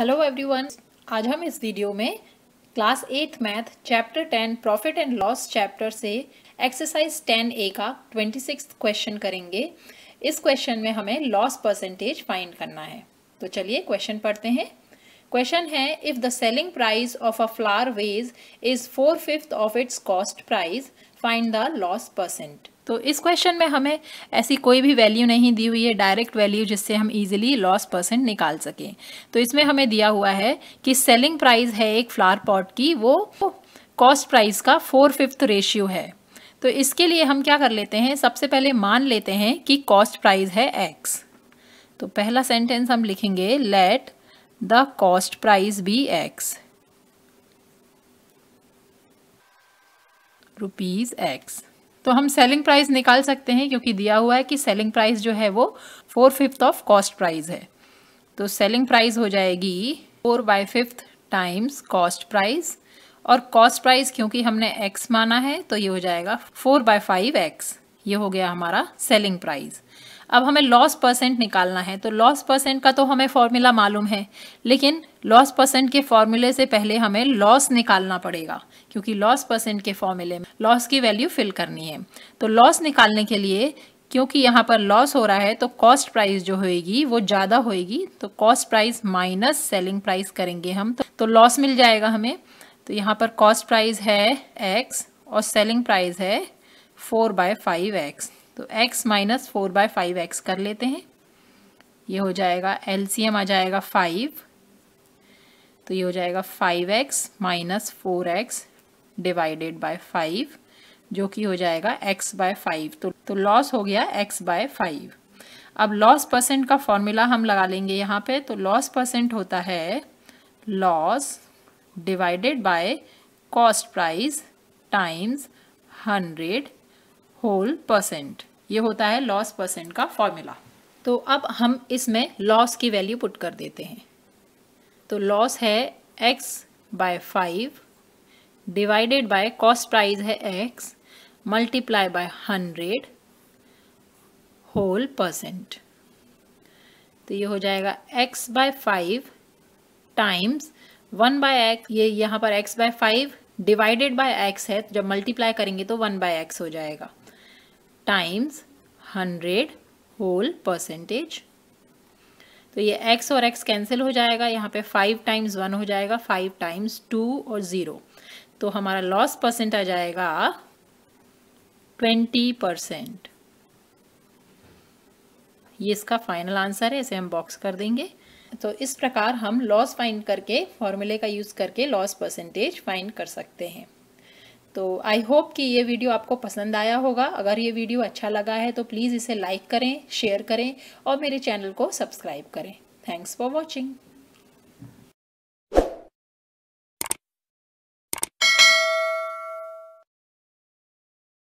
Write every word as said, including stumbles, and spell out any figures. Hello everyone, आज हम इस वीडियो में class eight math chapter ten profit and loss chapter से एक्सरसाइज टेन ए का ट्वेंटी सिक्स क्वेश्चन करेंगे। इस क्वेश्चन में हमें लॉस परसेंटेज फाइंड करना है, तो चलिए क्वेश्चन पढ़ते हैं। क्वेश्चन है, if the selling price of a flower vase is four fifth of its cost price, find the loss percent. तो इस क्वेश्चन में हमें ऐसी कोई भी वैल्यू नहीं दी हुई है, डायरेक्ट वैल्यू जिससे हम इजीली लॉस परसेंट निकाल सकें। तो इसमें हमें दिया हुआ है कि सेलिंग प्राइस है एक फ्लावर पॉट की, वो कॉस्ट प्राइस का फोर फिफ्थ रेशियो है। तो इसके लिए हम क्या कर लेते हैं, सबसे पहले मान लेते हैं कि कॉस्ट प्राइस है एक्स। तो पहला सेंटेंस हम लिखेंगे, let the cost price be x rupees x. तो हम सेलिंग प्राइस निकाल सकते हैं क्योंकि दिया हुआ है कि सेलिंग प्राइस जो है वो four fifth of cost price है। तो सेलिंग प्राइस हो जाएगी four by fifth times cost price, और कॉस्ट प्राइस क्योंकि हमने एक्स माना है तो ये हो जाएगा फोर बाई फाइव एक्स। ये हो गया हमारा सेलिंग प्राइस। अब हमें लॉस परसेंट निकालना है, तो लॉस परसेंट का तो हमें फॉर्मूला मालूम है, लेकिन लॉस परसेंट के फॉर्मूले से पहले हमें लॉस निकालना पड़ेगा क्योंकि लॉस परसेंट के फॉर्मूले में लॉस की वैल्यू फिल करनी है। तो लॉस निकालने के लिए, क्योंकि यहाँ पर लॉस हो रहा है तो कॉस्ट प्राइस जो होएगी वो ज़्यादा होएगी, तो cost price minus selling price करेंगे हम तो लॉस मिल जाएगा हमें। तो यहाँ पर कॉस्ट प्राइस है एक्स और सेलिंग प्राइस है फोर बाय फाइव एक्स, तो x minus four by five x कर लेते हैं। ये हो जाएगा एलसीएम आ जाएगा फाइव, तो ये हो जाएगा five x minus four x divided by five, जो कि हो जाएगा x बाय फाइव। तो तो लॉस हो गया x बाय फाइव। अब लॉस परसेंट का फॉर्मूला हम लगा लेंगे यहाँ पे, तो लॉस परसेंट होता है loss divided by cost price times hundred whole percent. ये होता है लॉस परसेंट का फॉर्मूला। तो अब हम इसमें लॉस की वैल्यू पुट कर देते हैं। तो लॉस है x by five divided by cost price है x multiply by hundred whole percent. तो ये हो जाएगा x by five times one by x, ये यहाँ पर x by five divided by x है, जब मल्टीप्लाई करेंगे तो वन बाय एक्स हो जाएगा टाइम्स हंड्रेड होल परसेंटेज। तो ये x और x कैंसिल हो जाएगा, यहाँ पे फाइव टाइम्स वन हो जाएगा, फाइव टाइम्स टू और ज़ीरो। तो हमारा लॉस परसेंट आ जाएगा ट्वेंटी परसेंट। ये इसका फाइनल आंसर है, इसे हम बॉक्स कर देंगे। तो इस प्रकार हम लॉस फाइंड करके, फॉर्मूले का यूज़ करके लॉस परसेंटेज फाइंड कर सकते हैं। तो आई होप कि ये वीडियो आपको पसंद आया होगा। अगर ये वीडियो अच्छा लगा है तो प्लीज़ इसे लाइक करें, शेयर करें और मेरे चैनल को सब्सक्राइब करें। Thanks for watching.